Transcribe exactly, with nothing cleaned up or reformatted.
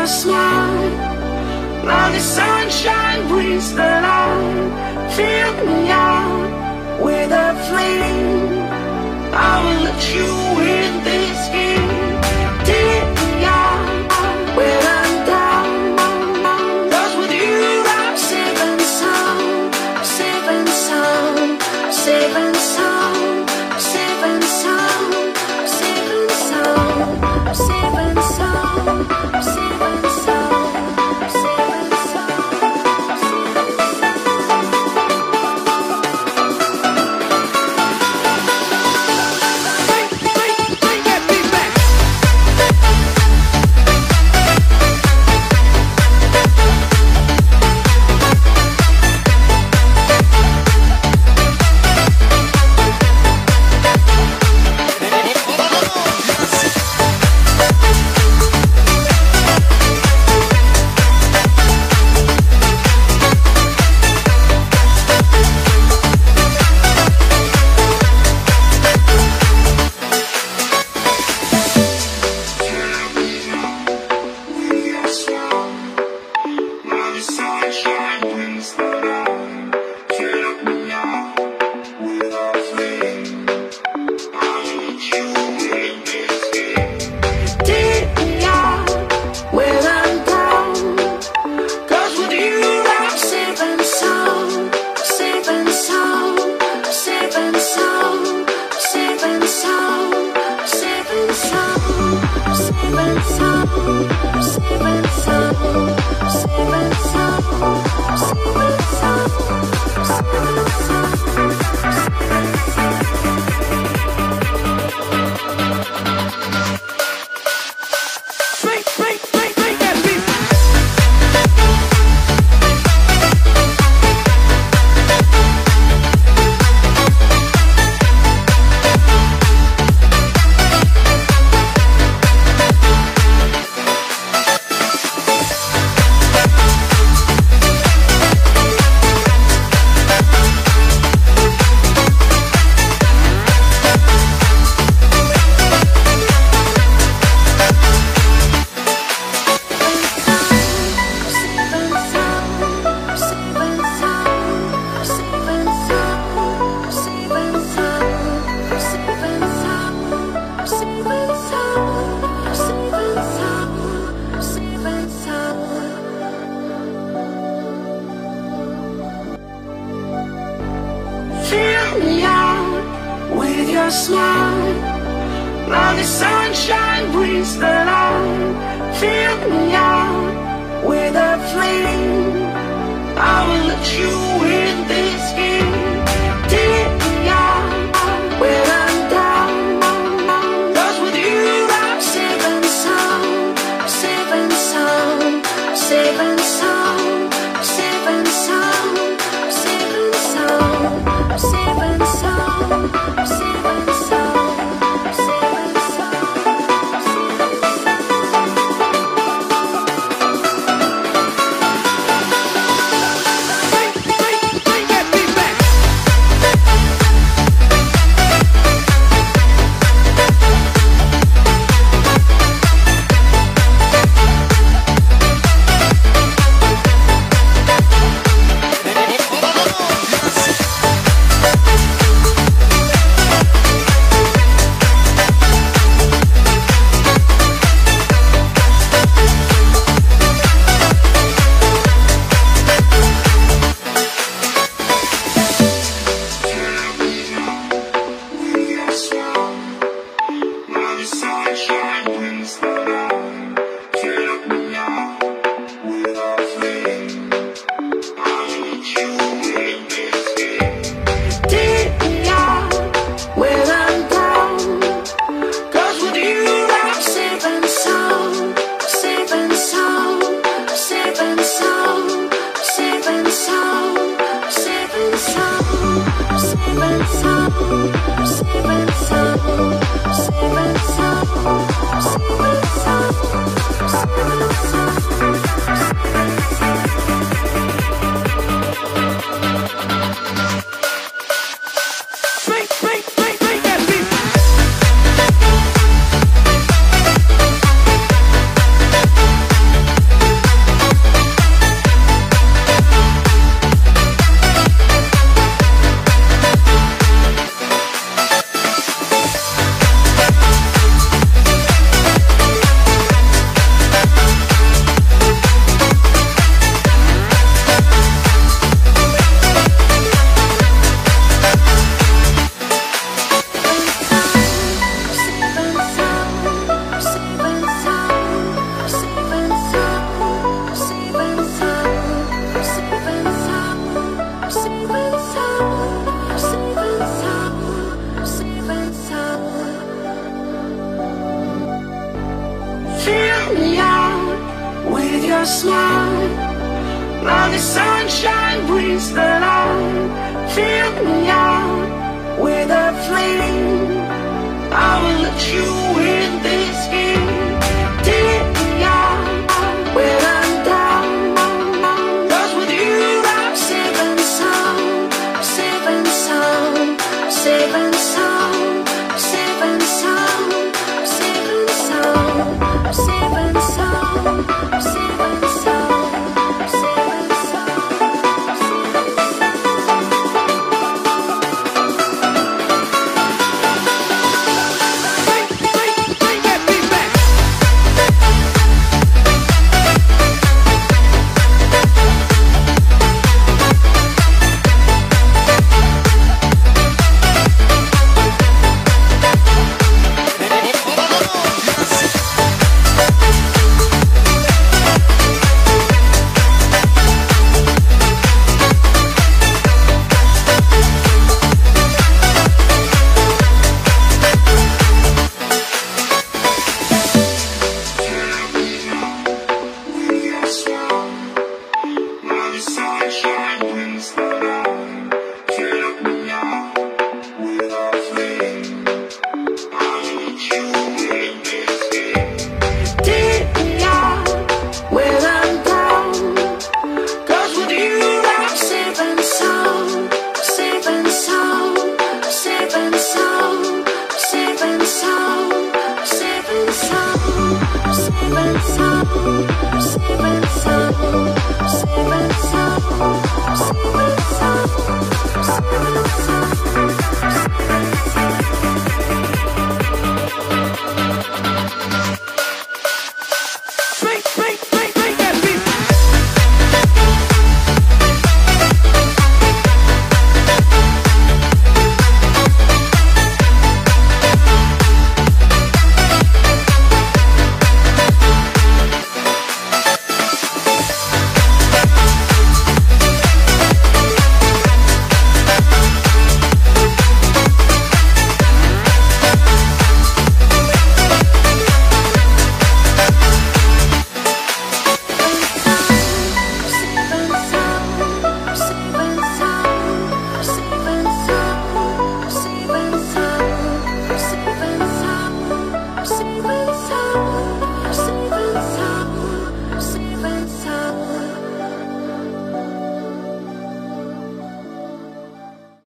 just now. Now the sunshine brings the light. Fill me out with a flame. I will let you in this game. Smile. Now the sunshine brings the light. Fill me out with a flame. I will let you in this game. the slide, now the sunshine brings the light. Fill me out with a flame.